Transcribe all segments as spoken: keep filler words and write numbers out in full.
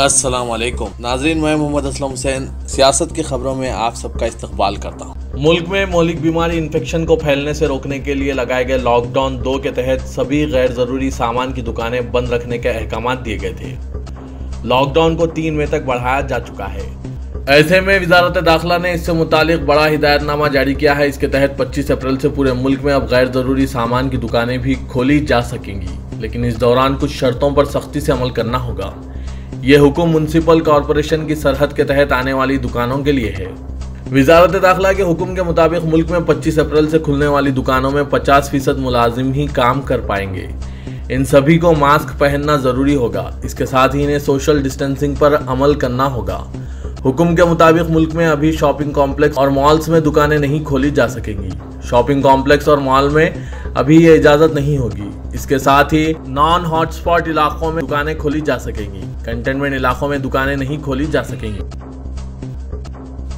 अस्सलाम वालेकुम नाजरीन, मैं मोहम्मद असलम हुसैन सियासत की खबरों में आप सबका इस्तकबाल करता हूँ। मुल्क में मौलिक बीमारी इन्फेक्शन को फैलने से रोकने के लिए लगाए गए लॉकडाउन दो के तहत सभी गैर ज़रूरी सामान की दुकानें बंद रखने के अहकाम दिए गए थे। लॉकडाउन को तीन मई तक बढ़ाया जा चुका है। ऐसे में वजारत दाखिला ने इससे मुतालिक बड़ा हिदायतनामा जारी किया है। इसके तहत पच्चीस अप्रैल से पूरे मुल्क में अब गैर ज़रूरी सामान की दुकानें भी खोली जा सकेंगी, लेकिन इस दौरान कुछ शर्तों पर सख्ती से अमल करना होगा। ये हुक्म म्युनिसिपल कॉरपोरेशन की सरहद के तहत आने वाली दुकानों के लिए है। वजारत दाखिला के हुक्म के मुताबिक मुल्क में पच्चीस अप्रैल से खुलने वाली दुकानों में पचास फीसद मुलाजिम ही काम कर पाएंगे। इन सभी को मास्क पहनना ज़रूरी होगा। इसके साथ ही इन्हें सोशल डिस्टेंसिंग पर अमल करना होगा। हुक्म के मुताबिक मुल्क में अभी शॉपिंग कॉम्प्लेक्स और मॉल्स में दुकानें नहीं खोली जा सकेंगी। शॉपिंग कॉम्प्लेक्स और मॉल में अभी ये इजाज़त नहीं होगी। इसके साथ ही नॉन हॉटस्पॉट इलाकों में दुकानें खोली जा सकेंगी। कंटेनमेंट इलाकों में दुकानें नहीं खोली जा सकेंगी।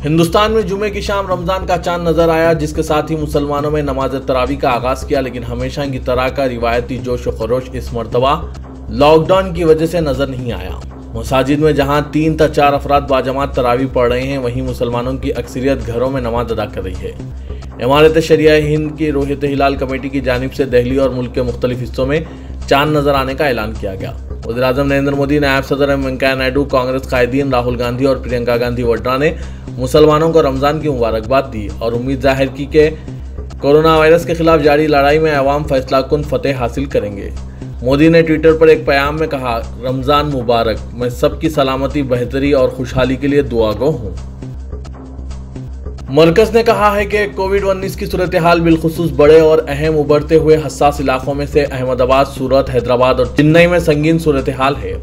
हिंदुस्तान में जुमे की शाम रमजान का चांद नजर आया, जिसके साथ ही मुसलमानों में नमाज तरावी का आगाज किया, लेकिन हमेशा की तरह का रिवायती जोश व खरोश इस मरतबा लॉकडाउन की वजह से नजर नहीं आया। मसाजिद में जहां तीन तथा चार अफराद बाजमात तरावी पढ़ रहे हैं, वहीं मुसलमानों की अक्सरियत घरों में नमाज अदा कर रही है। इमारत शरिया हिंद की रोहित हिलाल कमेटी की जानिब से दिल्ली और मुल्क के मुख्तलिफ हिस्सों में चांद नजर आने का ऐलान किया गया। वज़ीर आज़म नरेंद्र मोदी, नायब सदर एम वेंकैया नायडू, कांग्रेस कायदीन राहुल गांधी और प्रियंका गांधी वड्रा ने मुसलमानों को रमज़ान की मुबारकबाद दी और उम्मीद जाहिर की कि कोरोना वायरस के खिलाफ जारी लड़ाई में अवाम फैसला कुन फतेह हासिल करेंगे। मोदी ने ट्विटर पर एक पैगाम में कहा, रमज़ान मुबारक, मैं सबकी सलामती, बेहतरी और खुशहाली के लिए दुआगो हूँ। मरकज ने कहा है कि कोविड उन्नीस की सूरत हाल बिलखुसूस बड़े और अहम उभरते हुए हसास इलाकों में से अहमदाबाद, सूरत, हैदराबाद और चेन्नई में संगीन सूरत हाल है।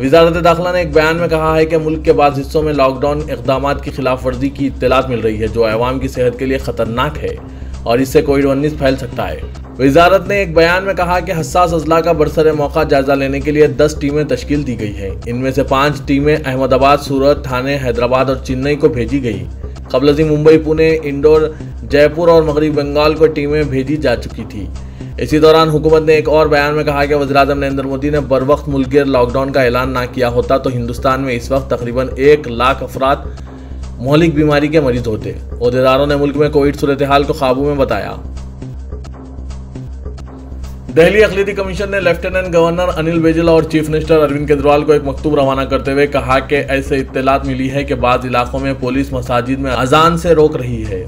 वजारत दाखिला ने एक बयान में कहा है कि मुल्क के बाद हिस्सों में लॉकडाउन इकदाम की खिलाफ वर्जी की इत्तलात मिल रही है, जो अवाम की सेहत के लिए खतरनाक है और इससे कोविड उन्नीस फैल सकता है। वजारत ने एक बयान में कहा कि हसास अजला का बरसर मौका जायजा लेने के लिए दस टीमें तश्कील दी गई है। इनमें से पाँच टीमें अहमदाबाद, सूरत, थाने, हैदराबाद और चेन्नई को भेजी गई। कबलजी मुंबई, पुणे, इंदौर, जयपुर और मगरबी बंगाल को टीमें भेजी जा चुकी थी। इसी दौरान हुकूमत ने एक और बयान में कहा कि वज़ीर-ए-आज़म नरेंद्र मोदी ने बर वक्त मुल्कगीर लॉकडाउन का ऐलान ना किया होता तो हिंदुस्तान में इस वक्त तकरीबन एक लाख अफराद मौलिक बीमारी के मरीज होते। ओहदेदारों ने मुल्क में कोविड सूरत हाल को काबू में बताया। दिल्ली अखिलती कमीशन ने लेफ्टिनेंट गवर्नर अनिल बिजल और चीफ मिनिस्टर अरविंद केजरीवाल को एक मकतूब रवाना करते हुए कहा कि ऐसे इत्तलात मिली है कि बाज़ इलाकों में पुलिस मसाजिद में अजान से रोक रही है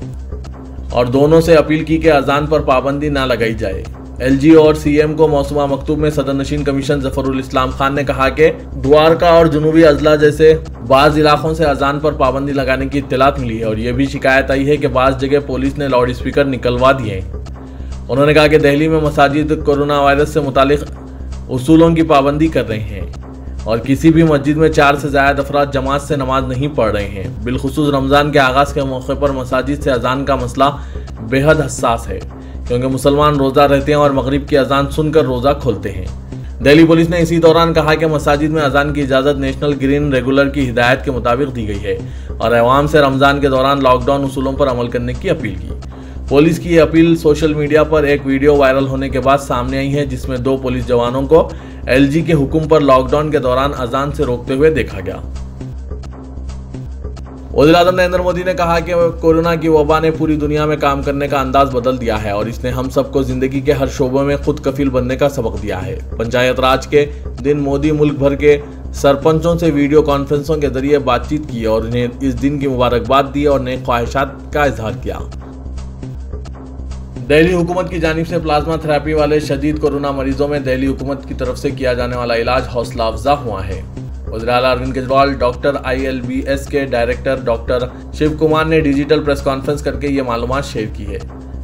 और दोनों से अपील की कि अजान पर पाबंदी ना लगाई जाए। एलजीओ और सीएम को मौसमा मकतूब में सदर नशीन कमीशन जफरुल इस्लाम खान ने कहा कि द्वारका और जुनूबी अजला जैसे बाज़ इलाकों से अजान पर पाबंदी लगाने की इत्तलात मिली है और ये भी शिकायत आई है कि बाज़ जगह पुलिस ने लाउड स्पीकर निकलवा दिए। उन्होंने कहा कि दिल्ली में मसाजिद कोरोना वायरस से मुतालिक उसूलों की पाबंदी कर रहे हैं और किसी भी मस्जिद में चार से ज़्यादा अफराद जमात से नमाज नहीं पढ़ रहे हैं। बिलखुसूस रमज़ान के आगाज़ के मौके पर मसाजिद से अजान का मसला बेहद हसास है, क्योंकि मुसलमान रोज़ा रहते हैं और मगरिब की अजान सुनकर रोज़ा खोलते हैं। दिल्ली पुलिस ने इसी दौरान कहा कि मसाजिद में अजान की इजाज़त नेशनल ग्रीन रेगुलर की हिदायत के मुताबिक दी गई है और अवाम से रमज़ान के दौरान लॉकडाउन उसूलों पर अमल करने की अपील की। पुलिस की अपील सोशल मीडिया पर एक वीडियो वायरल होने के बाद सामने आई है, जिसमें दो पुलिस जवानों को एलजी के हुक्म पर लॉकडाउन के दौरान अजान से रोकते हुए देखा गया। वज़ीर आज़म नरेंद्र मोदी ने कहा कि कोरोना की वबा ने पूरी दुनिया में काम करने का अंदाज बदल दिया है और इसने हम सबको जिंदगी के हर शोबे में खुद कफील बनने का सबक दिया है। पंचायत राज के दिन मोदी मुल्क भर के सरपंचों से वीडियो कॉन्फ्रेंसों के जरिए बातचीत की और उन्हें इस दिन की मुबारकबाद दी और नई ख्वाहिशात का इजहार किया। दिल्ली हुकूमत की जानिब से प्लाज्मा थेरेपी वाले शदीद कोरोना मरीजों में दिल्ली हुकूमत की तरफ से किया जाने वाला इलाज हौसला अफजा हुआ है। वज़ीर आला अरविंद केजरीवाल, डॉक्टर आईएलबीएस के डायरेक्टर डॉक्टर शिव कुमार ने डिजिटल प्रेस कॉन्फ्रेंस करके ये मालूमात शेयर की है।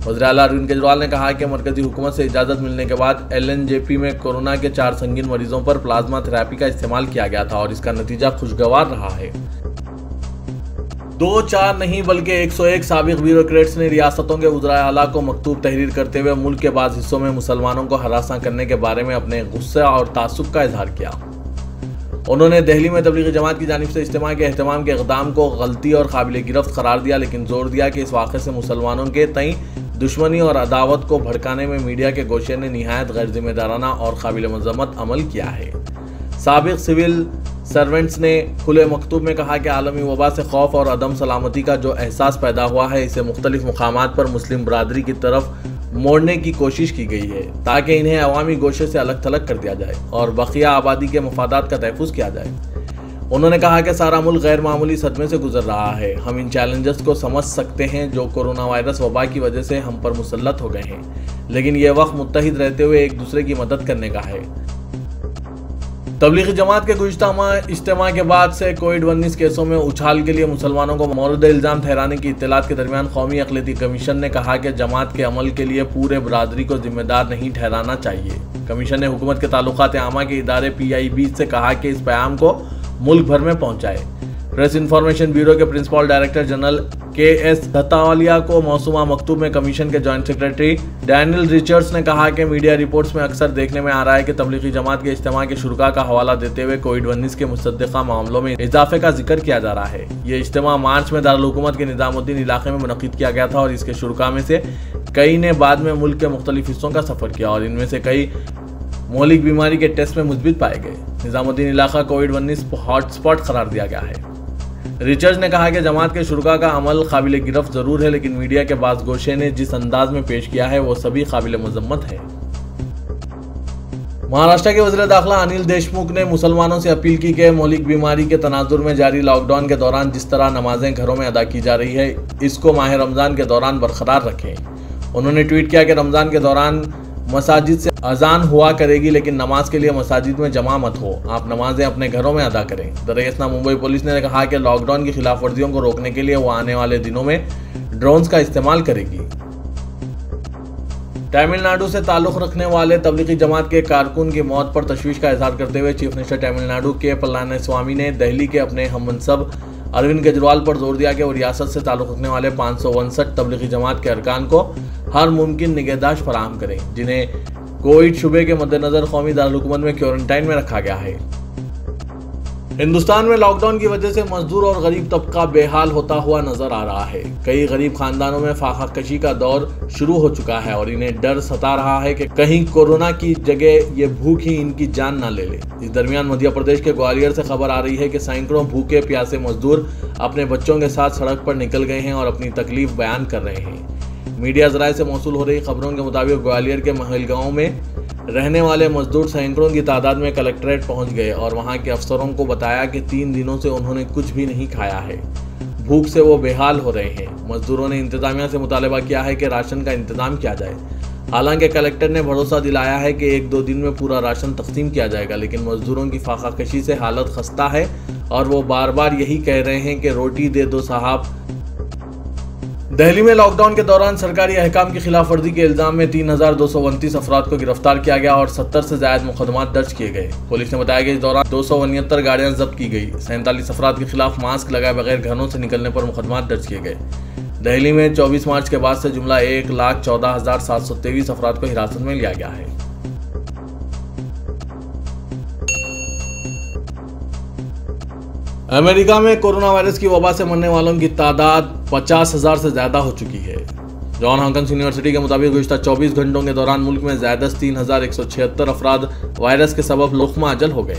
वज़ीर आला अरविंद केजरीवाल ने कहा कि मरकजी हुकूमत से इजाज़त मिलने के बाद एलएनजेपी में कोरोना के चार संगीन मरीजों पर प्लाज्मा थेरेपी का इस्तेमाल किया गया था और इसका नतीजा खुशगवार रहा है। दो चार नहीं बल्कि एक सौ एक साबिक ब्यूरोक्रेट्स ने रियासतों के वज़राए आला को मकतूब तहरीर करते हुए मुल्क के बाद हिस्सों में मुसलमानों को हरासा करने के बारे में अपने गुस्से और तासुब का इजहार किया। उन्होंने दिल्ली में तबलीगी जमात की जानिब से इज्तिमा के अहतमाम के इक़दाम को गलती और काबिल गिरफ्त करार दिया, लेकिन जोर दिया कि इस वाक़े से मुसलमानों के तई दुश्मनी और अदावत को भड़काने में मीडिया के गोशे ने नहायत गैर जिम्मेदाराना और काबिल मजम्मत अमल किया है। साबिक सिविल सर्वेंट्स ने खुले मकतूब में कहा कि आलमी वबा से खौफ और अदम सलामती का जो एहसास पैदा हुआ है, इसे मुख्तलिफ मकामात पर मुस्लिम बरादरी की तरफ मोड़ने की कोशिश की गई है ताकि इन्हें अवामी गोशे से अलग थलग कर दिया जाए और बकिया आबादी के मफादात का तहफ़ुज़ किया जाए। उन्होंने कहा कि सारा मुल्क गैर मामूली सदमे से गुजर रहा है। हम इन चैलेंजेस को समझ सकते हैं जो कोरोना वायरस वबा की वजह से हम पर मुसल्लत हो गए हैं, लेकिन यह वक्त मुत्तहिद रहते हुए एक दूसरे की मदद करने का है। तबलीगी जमात के गुज़िश्ता इज्तिमा के बाद से कोविड उन्नीस केसों में उछाल के लिए मुसलमानों को मौरद इल्ज़ाम ठहराने की इत्तलात के दरमियान कौमी अक़लियती कमीशन ने कहा कि जमात के अमल के लिए पूरे बरादरी को जिम्मेदार नहीं ठहराना चाहिए। कमीशन ने हुकूमत के ताल्लुकात आमा के इदारे पी आई बी से कहा कि इस पैगाम को मुल्क भर में पहुंचाए। प्रेस इंफॉर्मेशन ब्यूरो के principal director general K S Dhatwalia को मौसुमा मकतूब में कमीशन के जॉइंट सेक्रेटरी डैनियल रिचर्स ने कहा कि मीडिया रिपोर्ट्स में अक्सर देखने में आ रहा है कि तबलीगी जमात के इज्तिमा के शुरुआ का हवाला देते हुए कोविड उन्नीस के मुसद्दक़ा मामलों में इजाफे का जिक्र किया जा रहा है। ये इज्तिमा मार्च में दारुल हुकूमत के निज़ामुद्दीन इलाके में मुनक़िद किया गया था और इसके शुरुआ में से कई ने बाद में मुल्क के मुख्तलिफ हिस्सों का सफर किया और इनमें से कई मौलिक बीमारी के टेस्ट में मुस्बित पाए गए। निज़ामुद्दीन इलाका कोविड उन्नीस हॉटस्पॉट करार दिया गया है। रिचर्स ने कहा कि जमात के शुरा का अमल काबिल गिरफ्त जरूर है, लेकिन मीडिया के बाज गोशे ने जिस अंदाज में पेश किया है वो सभी काबिल मजम्मत है। महाराष्ट्र के वज़ीर दाखिला अनिल देशमुख ने मुसलमानों से अपील की कि मौलिक बीमारी के तनाजुर में जारी लॉकडाउन के दौरान जिस तरह नमाजें घरों में अदा की जा रही है, इसको माह रमज़ान के दौरान बरकरार रखें। उन्होंने ट्वीट किया कि रमज़ान के दौरान मसाजिद से अजान हुआ करेगी, लेकिन नमाज के लिए मसाजिद में जमा मत हो। आप नमाजें अपने घरों में अदा करें। दरियासना मुंबई पुलिस ने कहा कि लॉकडाउन की खिलाफ वर्जियों को रोकने के लिए वो आने वाले दिनों में ड्रोन्स का इस्तेमाल करेगी। तमिलनाडु से ताल्लुक़ रखने वाले तबलीगी जमात के कारकुन की मौत पर तशवीश का इजहार करते हुए चीफ मिनिस्टर तमिलनाडु के पलानी स्वामी ने दिल्ली के अपने हम मनसब अरविंद केजरीवाल पर जोर दिया कि वो रियासत से ताल्लुक़ रखने वाले पाँच सौ उनसठ तबलीगी जमात के अरकान को हर मुमकिन निगहदाश्त फराहम करें, जिन्हें कोविड शुबे के मद्देनजर कौमी दारकूमत में क्वारंटाइन में रखा गया है। हिंदुस्तान में लॉकडाउन की वजह से मजदूर और गरीब तबका बेहाल होता हुआ नजर आ रहा है। कई गरीब खानदानों में फाखा कशी का दौर शुरू हो चुका है और इन्हें डर सता रहा है कि कहीं कोरोना की जगह ये भूख ही इनकी जान ना ले ले। इस दरमियान मध्य प्रदेश के ग्वालियर से खबर आ रही है कि सैकड़ों भूखे प्यासे मजदूर अपने बच्चों के साथ सड़क पर निकल गए हैं और अपनी तकलीफ बयान कर रहे हैं। मीडिया जराए से मौसूल हो रही खबरों के मुताबिक ग्वालियर के महलगांव में रहने वाले मजदूर सैकड़ों की तादाद में कलेक्ट्रेट पहुंच गए और वहां के अफसरों को बताया कि तीन दिनों से उन्होंने कुछ भी नहीं खाया है। भूख से वो बेहाल हो रहे हैं। मजदूरों ने इंतजामिया से मुतालबा किया है कि राशन का इंतजाम किया जाए। हालांकि कलेक्टर ने भरोसा दिलाया है कि एक दो दिन में पूरा राशन तकसीम किया जाएगा, लेकिन मजदूरों की फाखाकशी से हालत खस्ता है और वो बार बार यही कह रहे हैं कि रोटी दे दो साहब। दिल्ली में लॉकडाउन के दौरान सरकारी अहकाम की खिलाफ वर्जी के इल्ज़ाम में तीन हज़ार दो सौ उनतीस अफराद को गिरफ्तार किया गया और सत्तर से ज्यादा मुकदमात दर्ज किए गए। पुलिस ने बताया कि इस दौरान दो सौ उनहत्तर गाड़ियाँ जब्त की गई। सैंतालीस अफराद के खिलाफ मास्क लगाए बगैर घरों से निकलने पर मुकदमा दर्ज किए गए। दिल्ली में चौबीस मार्च के बाद से जुमला एक लाख चौदह हज़ार सात सौ तेईस अफराद को हिरासत में लिया गया है। अमेरिका में कोरोना वायरस की वबा से मरने वालों की तादाद पचास हज़ार से ज़्यादा हो चुकी है। जॉन हॉन्क यूनिवर्सिटी के मुताबिक गुज़श्ता चौबीस घंटों के दौरान मुल्क में ज़्यादस्त तीन हज़ार एक सौ छिहत्तर अफराद वायरस के सबब लुख्मा अजल हो गए।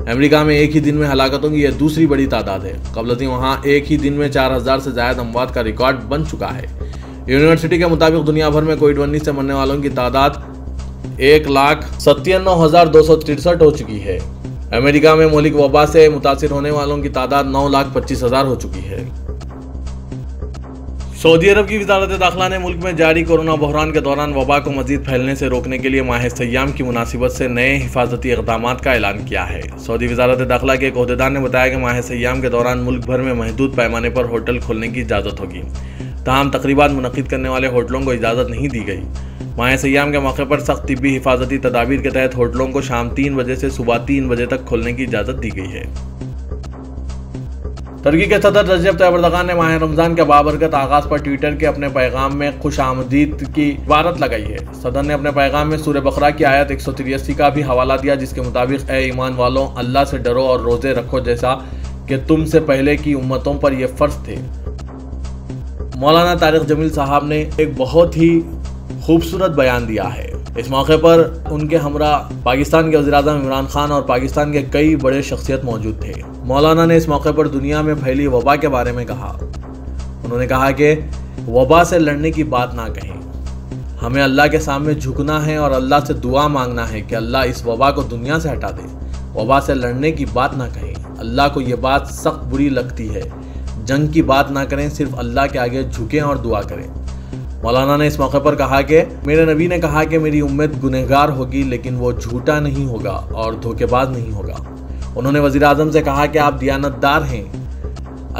अमेरिका में एक ही दिन में हलाकतों की यह दूसरी बड़ी तादाद है। कबलती वहाँ एक ही दिन में चार हज़ार से ज़्यादा अमवात का रिकॉर्ड बन चुका है। यूनिवर्सिटी के मुताबिक दुनिया भर में कोविड उन्नीस से मरने वालों की तादाद एक लाख सत्तानवे हज़ार दो सौ तिरसठ हो चुकी है। अमेरिका में मौलिक वबा से मुतासिर होने वालों की तादाद नौ लाख पच्चीस हज़ार हो चुकी है। सऊदी अरब की वजारत दाखिला ने मुल्क में जारी कोरोना बहरान के दौरान वबा को मजीद फैलने से रोकने के लिए माह सयाम की मुनासिबत से नए हिफाजती इकदाम का ऐलान किया है। सऊदी वजारत दाखिला के एक अहदेदार ने बताया कि माह सयाम के दौरान मुल्क भर में महदूद पैमाने पर होटल खोलने की इजाज़त होगी, तमाम तकरीबा मुनक़िद करने वाले होटलों को इजाज़त नहीं दी गई। माह सयाम के मौके पर सख्त तिब्बी हिफाजती तदाबीर के तहत होटलों को शाम तीन बजे से सुबह तीन बजे तक खोलने की इजाज़त दी गई है। तुर्की के सदर रजब तैयब एर्दोगान ने माह रमज़ान के बाबरकत आगाज़ पर ट्विटर के अपने पैगाम में खुश आमदीद की इबारत लगाई है। सदर ने अपने पैगाम में सूरह बकरा की आयत एक सौ तिरासी का भी हवाला दिया, जिसके मुताबिक ए ईमान वालों, अल्लाह से डरो और रोज़े रखो जैसा कि तुम से पहले की उम्मतों पर यह फ़र्ज़ थे। मौलाना तारक जमील साहब ने एक बहुत ही खूबसूरत बयान दिया है। इस मौके पर उनके हमरा पाकिस्तान के वज़ीर-ए-आज़म इमरान खान और पाकिस्तान के कई बड़े शख्सियत मौजूद थे। मौलाना ने इस मौके पर दुनिया में फैली वबा के बारे में कहा। उन्होंने कहा कि वबा से लड़ने की बात ना कहें, हमें अल्लाह के सामने झुकना है और अल्लाह से दुआ मांगना है कि अल्लाह इस वबा को दुनिया से हटा दे। वबा से लड़ने की बात ना कहें, अल्लाह को ये बात सख्त बुरी लगती है। जंग की बात ना करें, सिर्फ अल्लाह के आगे झुकें और दुआ करें। मौलाना ने इस मौके पर कहा कि मेरे नबी ने कहा कि मेरी उम्मत गुनहगार होगी लेकिन वो झूठा नहीं होगा और धोखेबाज नहीं होगा। उन्होंने वज़ीर-ए-आज़म से कहा कि आप दियानतदार हैं,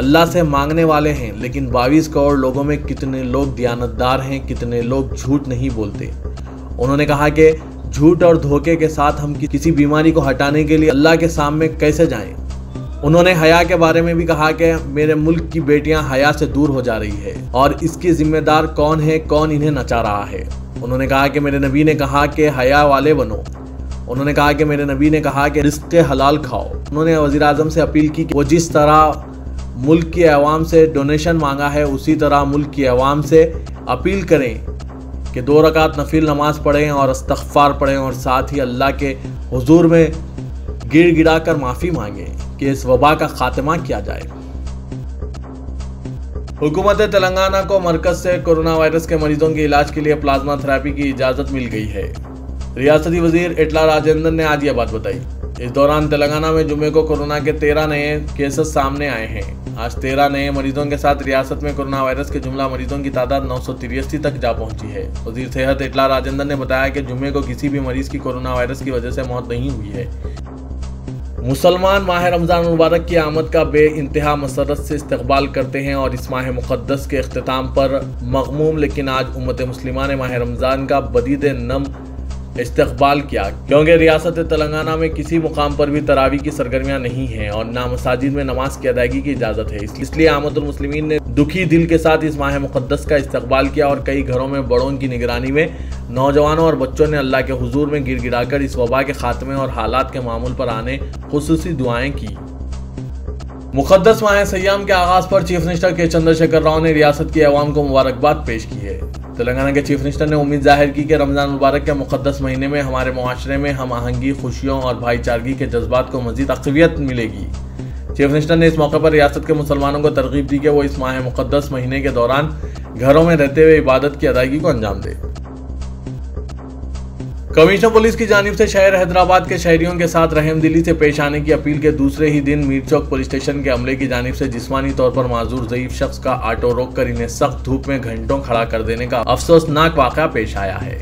अल्लाह से मांगने वाले हैं, लेकिन बाईस करोड़ लोगों में कितने लोग दियानतदार हैं, कितने लोग झूठ नहीं बोलते। उन्होंने कहा कि झूठ और धोखे के साथ हम किसी बीमारी को हटाने के लिए अल्लाह के सामने कैसे जाएँ। उन्होंने हया के बारे में भी कहा कि मेरे मुल्क की बेटियां हया से दूर हो जा रही है और इसकी जिम्मेदार कौन है, कौन इन्हें नचा रहा है। उन्होंने कहा कि मेरे नबी ने कहा कि हया वाले बनो। उन्होंने कहा कि मेरे नबी ने कहा कि रिस्क हलाल खाओ। उन्होंने वज़ीर-ए-आज़म से अपील की कि वो जिस तरह मुल्क की आवाम से डोनेशन मांगा है, उसी तरह मुल्क की आवाम से अपील करें कि दो रकात नफिल नमाज पढ़ें और इस्तग़फ़ार पढ़ें और साथ ही अल्लाह के हुजूर में गिर गिरा कर माफ़ी मांगें कि इस वबा का खात्मा किया जाए। हुकूमत तेलंगाना को मरकज से कोरोना वायरस के मरीजों के इलाज के लिए प्लाज्मा थेरेपी की इजाजत मिल गई है। रियासती वजीर इटला राजेंद्र ने आज यह बात बताई। इस दौरान तेलंगाना में जुमे को कोरोना के तेरह नए केसेस सामने आए हैं। आज तेरह नए मरीजों के साथ रियासत में कोरोना वायरस के जुमला मरीजों की तादाद नौ सौ तिरासी तक जा पहुंची है। वजीर सेहत इटला राजेंद्र ने बताया कि जुमे को किसी भी मरीज की कोरोना वायरस की वजह से मौत नहीं हुई है। मुसलमान माह रमज़ान मुबारक की आमद का बे इंतहा मसरत से इस्तकबाल करते हैं और इस माह मुक़द्दस के अख्तिताम पर मगमूम लेकिन आज उम्मत मुस्लिमा ने माह रमज़ान का बदीद नम इस्तकबाल किया, क्योंकि रियासत तेलंगाना में किसी मुकाम पर भी तरावी की सरगर्मियाँ नहीं हैं और ना मसाजिद में नमाज की अदायगी की इजाज़त है। इसलिए आमतुल मुस्लिमीन ने दुखी दिल के साथ इस माह मुक़द्दस का इस्तकबाल किया और कई घरों में बड़ों की निगरानी में नौजवानों और बच्चों ने अल्लाह के हुजूर में गिर गिरा कर इस वबा के खात्मे और हालात के मामूल पर आने खुसूसी दुआएं की। मुक़द्दस माह सयाम के आगाज़ पर चीफ मिनिस्टर के चंद्रशेखर राव ने रियासत की आवाम को मुबारकबाद पेश की है। तेलंगाना के चीफ मिनिस्टर ने उम्मीद जाहिर की कि रमज़ान मुबारक के मुक़द्दस महीने में हमारे माशरे में हम आहंगी, खुशियों और भाईचारगी के जज्बात को मज़ीद अक़वियत मिलेगी। चीफ मिनिस्टर ने इस मौके पर रियासत के मुसलमानों को तरगीब दी कि वो इस माह मुक़द्दस महीने के दौरान घरों में रहते हुए इबादत की अदायगी को अंजाम दें। कमिश्नर पुलिस की जानिब से शहर हैदराबाद के शहरियों के साथ रहमदिली से पेश आने की अपील के दूसरे ही दिन मीर चौक पुलिस स्टेशन के अमले की जानिब से जिस्मानी तौर पर माजूर ज़ईफ शख्स का ऑटो रोककर इन्हें सख्त धूप में घंटों खड़ा कर देने का अफसोसनाक वाक़ा पेश आया है।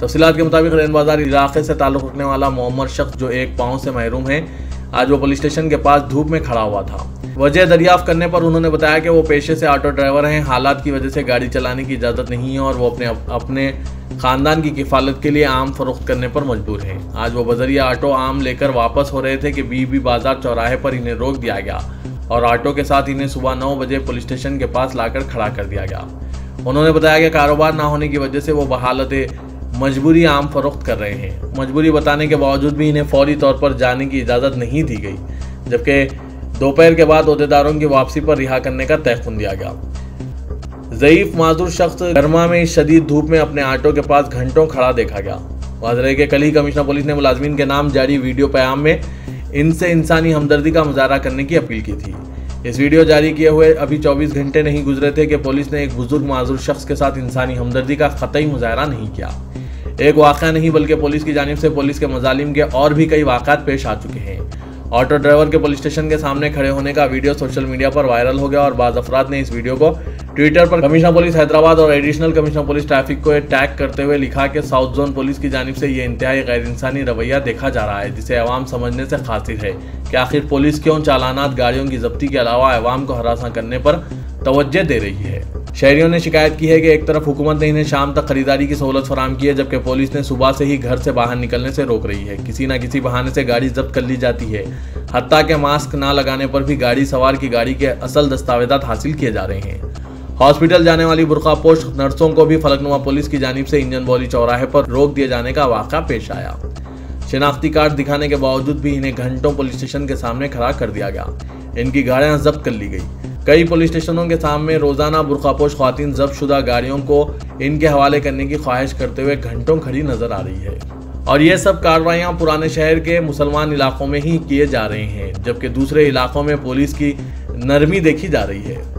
तफसीलात के मुताबिक रैन बाजार इलाके से ताल्लुक़ रखने वाला मोहम्मद शख्स जो एक पाँव से महरूम है, आज वो पुलिस स्टेशन के पास धूप में खड़ा हुआ था। वजह दरियाफ्त करने पर उन्होंने बताया कि वो पेशे से ऑटो ड्राइवर हैं, हालात की वजह से गाड़ी चलाने की इजाज़त नहीं है और वो अपने अपने ख़ानदान की किफ़ालत के लिए आम फरोख्त करने पर मजबूर हैं। आज वो बजरिया ऑटो आम लेकर वापस हो रहे थे कि बीबी बाजार चौराहे पर इन्हें रोक दिया गया और ऑटो के साथ इन्हें सुबह नौ बजे पुलिस स्टेशन के पास लाकर खड़ा कर दिया गया। उन्होंने बताया कि कारोबार ना होने की वजह से वो बहालत मजबूरी आम फरोख्त कर रहे हैं। मजबूरी बताने के बावजूद भी इन्हें फौरी तौर पर जाने की इजाज़त नहीं दी गई, जबकि दोपहर के बाद ओहदेदारों की वापसी पर रिहा करने का तयफुन दिया गया। ज़ईफ माजूर शख्स गर्मा में शदीद धूप में अपने ऑटो के पास घंटों खड़ा देखा गया। वाजरे के कल ही कमिश्नर पुलिस ने मुलाजमीन के नाम जारी वीडियो प्याम में इनसे इंसानी हमदर्दी का मुजाहरा करने की अपील की थी। इस वीडियो जारी किए हुए अभी चौबीस घंटे नहीं गुजरे थे कि पुलिस ने एक बुजुर्ग माजूर शख्स के साथ इंसानी हमदर्दी का कतई मुजाहरा नहीं किया। एक वाक़ा नहीं बल्कि पुलिस की जानिब से पुलिस के मजालिम के और भी कई वाक़ात पेश आ चुके हैं। ऑटो ड्राइवर के पुलिस स्टेशन के सामने खड़े होने का वीडियो सोशल मीडिया पर वायरल हो गया और बाज़ अफराद ने इस वीडियो को ट्विटर पर कमिश्नर पुलिस हैदराबाद और एडिशनल कमिश्नर पुलिस ट्रैफिक को टैग करते हुए लिखा कि साउथ जोन पुलिस की जानिब से ये इंतहाई गैर इंसानी रवैया देखा जा रहा है, जिसे अवाम समझने से खातिर है कि आखिर पुलिस क्यों चालानात गाड़ियों की जब्ती के अलावा अवाम को हरासा करने पर तवज्जो दे रही है। शहरियों ने शिकायत की है कि एक तरफ हुकूमत ने इन्हें शाम तक खरीदारी की सहूलत फराम की है, जबकि पुलिस ने सुबह से ही घर से बाहर निकलने से रोक रही है। किसी न किसी बहाने से गाड़ी जब्त कर ली जाती है, हत्ता के मास्क ना लगाने पर भी गाड़ी सवार की गाड़ी के असल दस्तावेजात हासिल किए जा रहे हैं। हॉस्पिटल जाने वाली बुरखा पोश नर्सों को भी फलकनुमा पुलिस की जानिब से इंजन बौली चौराहे पर रोक दिए जाने का वाक़ा पेश आया। शनाख्ती कार्ड दिखाने के बावजूद भी इन्हें घंटों पुलिस स्टेशन के सामने खड़ा कर दिया गया। इनकी गाड़ियाँ जब्त कर ली गई। कई पुलिस स्टेशनों के सामने रोजाना बुर्कापोश ख्वातीन जब्तशुदा गाड़ियों को इनके हवाले करने की ख्वाहिश करते हुए घंटों खड़ी नजर आ रही है। और ये सब कार्रवाइयाँ पुराने शहर के मुसलमान इलाकों में ही किए जा रहे हैं, जबकि दूसरे इलाकों में पुलिस की नरमी देखी जा रही है।